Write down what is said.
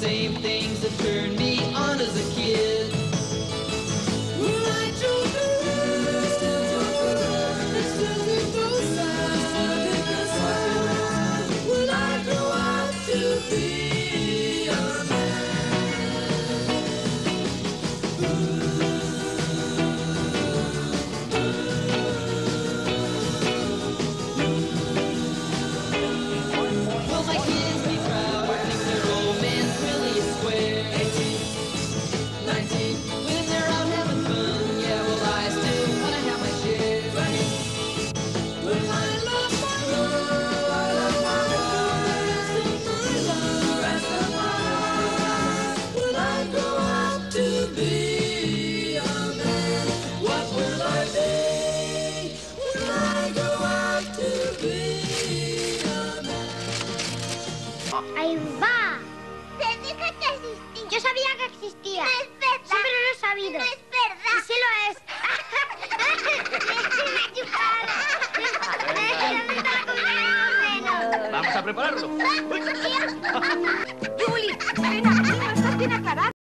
same things that turned me on as a kid. ¡Ahí va! Te dije que existía. Yo sabía que existía. No es verdad. Sí, pero no he sabido. No es verdad. Y sí lo es. Vamos a prepararlo. ¡Juli! ¡Ven aquí! ¡No estás bien aclarado!